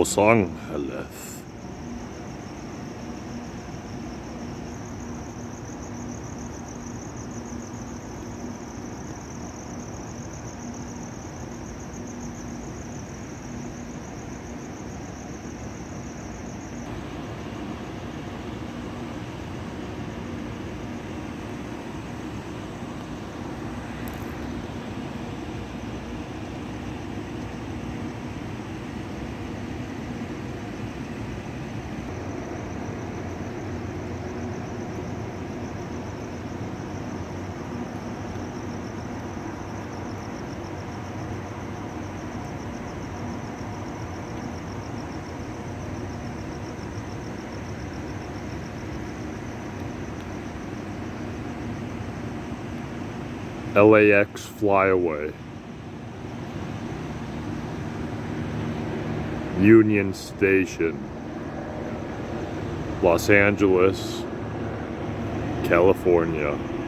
العصان الأث. LAX flyaway. Union Station, Los Angeles, California.